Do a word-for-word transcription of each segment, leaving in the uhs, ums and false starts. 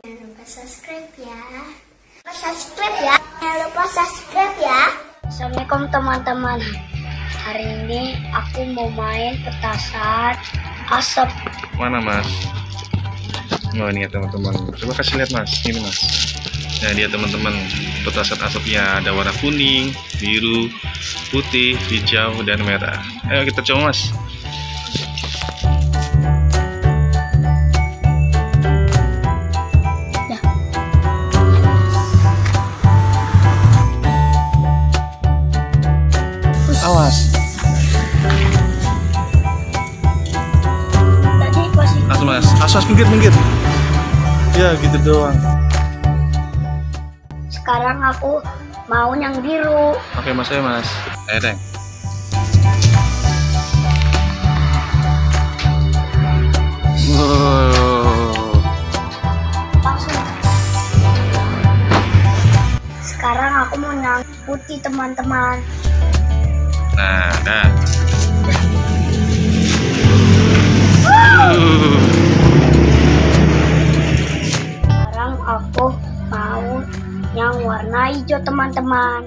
Jangan lupa subscribe ya. Lupa subscribe ya. Jangan lupa subscribe ya. Assalamualaikum teman-teman. Hari ini aku mau main petasan asap. Mana mas? Oh ini ya teman-teman. Coba kasih lihat mas. Ini mas. Nah dia teman-teman, petasan asapnya ada warna kuning, biru, putih, hijau dan merah. Ayo kita coba mas. Awas. Tadi posisi. Mas, mas, aswas minggir-minggir. Ya, gitu doang. Sekarang aku mau yang biru. Oke, Mas, ya, Mas. Ayo, Deng. Wow. Langsung. Sekarang aku mau yang putih, teman-teman. Nah, nah. Uh. Sekarang aku mau yang warna hijau teman-teman.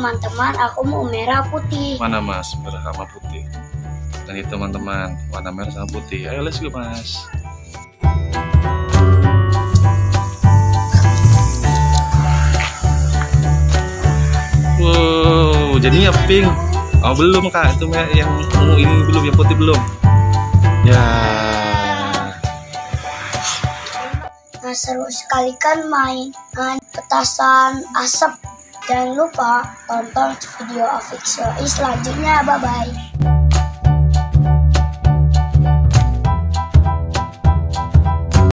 Teman-teman, aku mau merah putih. Mana mas, merah sama putih. Tadi teman-teman, warna merah sama putih. Ayo let's go mas. Wow, jadinya pink. Oh belum kak, itu yang ungu ini belum, yang putih belum. Ya. Nah, seru sekali kan main dengan petasan asap. Jangan lupa tonton video AFVIX yoi selanjutnya. Bye-bye.